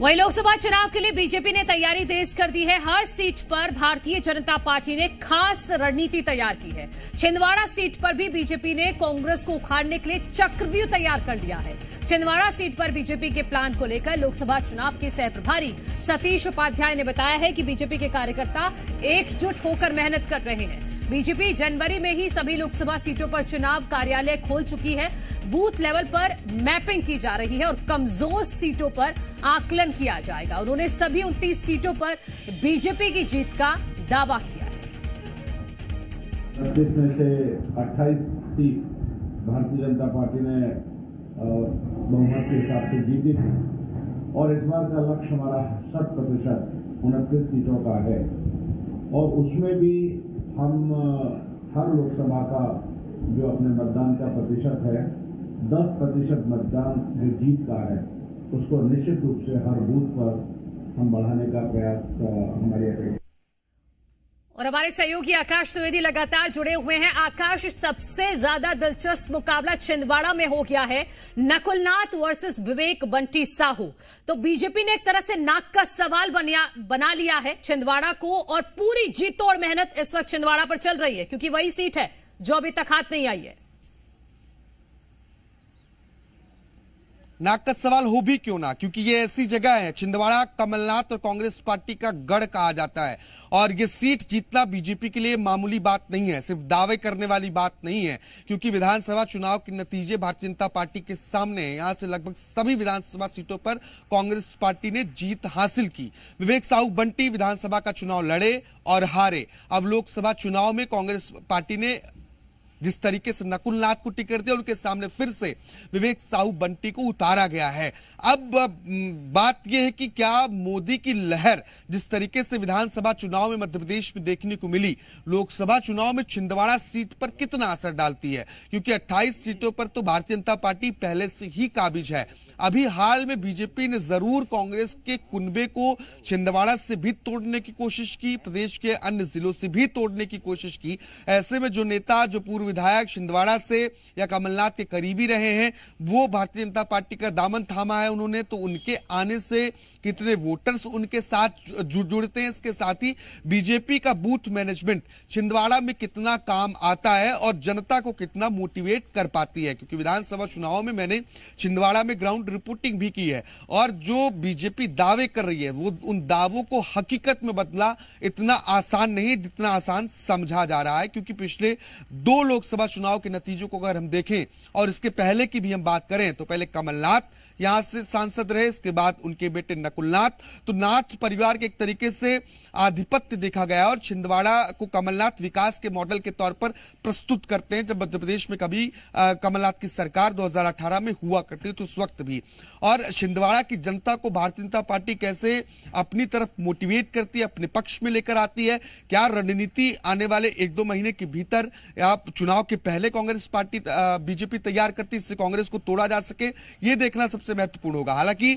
वहीं लोकसभा चुनाव के लिए बीजेपी ने तैयारी तेज कर दी है। हर सीट पर भारतीय जनता पार्टी ने खास रणनीति तैयार की है। छिंदवाड़ा सीट पर भी बीजेपी ने कांग्रेस को उखाड़ने के लिए चक्रव्यूह तैयार कर दिया है। छिंदवाड़ा सीट पर बीजेपी के प्लान को लेकर लोकसभा चुनाव के सहप्रभारी सतीश उपाध्याय ने बताया है कि बीजेपी के कार्यकर्ता एकजुट होकर मेहनत कर रहे हैं। बीजेपी जनवरी में ही सभी लोकसभा सीटों पर चुनाव कार्यालय खोल चुकी है। बूथ लेवल पर मैपिंग की जा रही है और कमजोर सीटों पर आकलन किया जाएगा। उन्होंने सभी 29 सीटों पर बीजेपी की जीत का दावा किया है। 36 में से 28 सीट भारतीय जनता पार्टी ने बहुमत के हिसाब से जीती थी और इस बार का लक्ष्य हमारा 100% 29 सीटों का है और उसमें भी हम हर लोकसभा का जो अपने मतदान का प्रतिशत है 10% मतदान जो जीत का है उसको निश्चित रूप से हर बूथ पर हम बढ़ाने का प्रयास हमारी करेंगे। और हमारे सहयोगी आकाश द्विवेदी लगातार जुड़े हुए हैं। आकाश, सबसे ज्यादा दिलचस्प मुकाबला छिंदवाड़ा में हो गया है, नकुलनाथ वर्सेस विवेक बंटी साहू। तो बीजेपी ने एक तरह से नाक का सवाल बना लिया है छिंदवाड़ा को और पूरी जी तोड़ मेहनत इस वक्त छिंदवाड़ा पर चल रही है क्योंकि वही सीट है जो अभी तक हाथ नहीं आई है। नाक का सवाल हो भी क्यों ना, क्योंकि ये ऐसी जगह है, छिंदवाड़ा कमलनाथ और कांग्रेस पार्टी का गढ़ कहा जाता है और ये सीट जीतना बीजेपी के लिए मामूली बात नहीं है, सिर्फ दावे करने वाली बात नहीं है, क्योंकि विधानसभा चुनाव के नतीजे भारतीय जनता पार्टी के सामने हैं। यहाँ से लगभग सभी विधानसभा सीटों पर कांग्रेस पार्टी ने जीत हासिल की। विवेक साहू बंटी विधानसभा का चुनाव लड़े और हारे। अब लोकसभा चुनाव में कांग्रेस पार्टी ने जिस तरीके से नकुलनाथ को टिकट दिया, उनके सामने फिर से विवेक साहू बंटी को उतारा गया है। अब बात यह है कि क्या मोदी की लहर जिस तरीके से विधानसभा चुनाव में मध्य प्रदेश में देखने को मिली, लोकसभा चुनाव में छिंदवाड़ा सीट पर कितना असर डालती है, क्योंकि 28 सीटों पर तो भारतीय जनता पार्टी पहले से ही काबिज है। अभी हाल में बीजेपी ने जरूर कांग्रेस के कुनबे को छिंदवाड़ा से भी तोड़ने की कोशिश की, प्रदेश के अन्य जिलों से भी तोड़ने की कोशिश की। ऐसे में जो नेता, जो पूर्व विधायक छिंदवाड़ा से या कमलनाथ के करीबी रहे हैं, वो भारतीय जनता पार्टी का दामन थामा है उन्होंने, तो उनके आने से कितने वोटर्स उनके साथ जुड़ते हैं, इसके साथ ही बीजेपी का बूथ मैनेजमेंट छिंदवाड़ा में कितना काम आता है और जनता को कितना मोटिवेट कर पाती है, क्योंकि विधानसभा चुनाव में मैंने छिंदवाड़ा में ग्राउंड रिपोर्टिंग भी की है और जो बीजेपी दावे कर रही है वो उन दावों को हकीकत में बदला इतना आसान नहीं जितना आसान समझा जा रहा है, क्योंकि पिछले दो लोकसभा चुनाव के नतीजों को अगर हम देखें और इसके पहले की भी हम बात करें तो पहले कमलनाथ यहां से सांसद रहे, इसके बाद उनके बेटे नकुलनाथ, तो नाथ परिवार के एक तरीके से आधिपत्य देखा गया और छिंदवाड़ा को कमलनाथ विकास के मॉडल के तौर पर प्रस्तुत करते हैं। जब मध्य प्रदेश में कभी कमलनाथ की सरकार 2018 में हुआ करती तो उस वक्त भी, और छिंदवाड़ा की जनता को भारतीय जनता पार्टी कैसे अपनी तरफ मोटिवेट करती है, अपने पक्ष में लेकर आती है, क्या रणनीति आने वाले 1-2 महीने के भीतर आप चुनाव के पहले कांग्रेस पार्टी बीजेपी तैयार करती, इससे कांग्रेस को तोड़ा जा सके, ये देखना सबसे महत्वपूर्ण होगा। हालांकि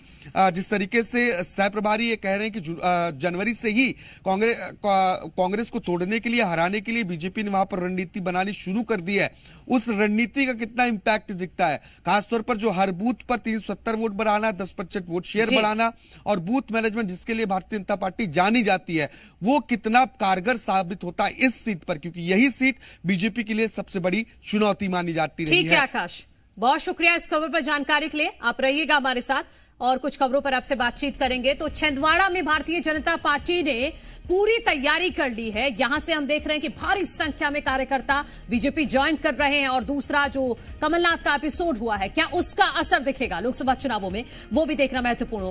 जिस तरीके से सह प्रभारी ये कह रहे हैं कि जनवरी से ही कांग्रेस को तोड़ने के लिए, हराने के लिए बीजेपी ने वहां पर रणनीति बनानी शुरू कर दी है, उस रणनीति का कितना इंपैक्ट दिखता है, खासतौर पर जो हर बूथ पर 370 वोट बढ़ाना, 10% वोट शेयर बढ़ाना और बूथ मैनेजमेंट जिसके लिए भारतीय जनता पार्टी जानी जाती है, वो कितना कारगर साबित होता है इस सीट पर, क्योंकि यही सीट बीजेपी के लिए सबसे बड़ी चुनौती मानी जाती रही है। ठीक है आकाश, बहुत शुक्रिया इस खबर पर जानकारी के लिए। आप रहिएगा हमारे साथ और कुछ खबरों पर आपसे बातचीत करेंगे। तो छिंदवाड़ा में भारतीय जनता पार्टी ने पूरी तैयारी कर ली है। यहां से हम देख रहे हैं कि भारी संख्या में कार्यकर्ता बीजेपी ज्वाइन कर रहे हैं और दूसरा जो कमलनाथ का एपिसोड हुआ है, क्या उसका असर दिखेगा लोकसभा चुनावों में, वो भी देखना महत्वपूर्ण होगा।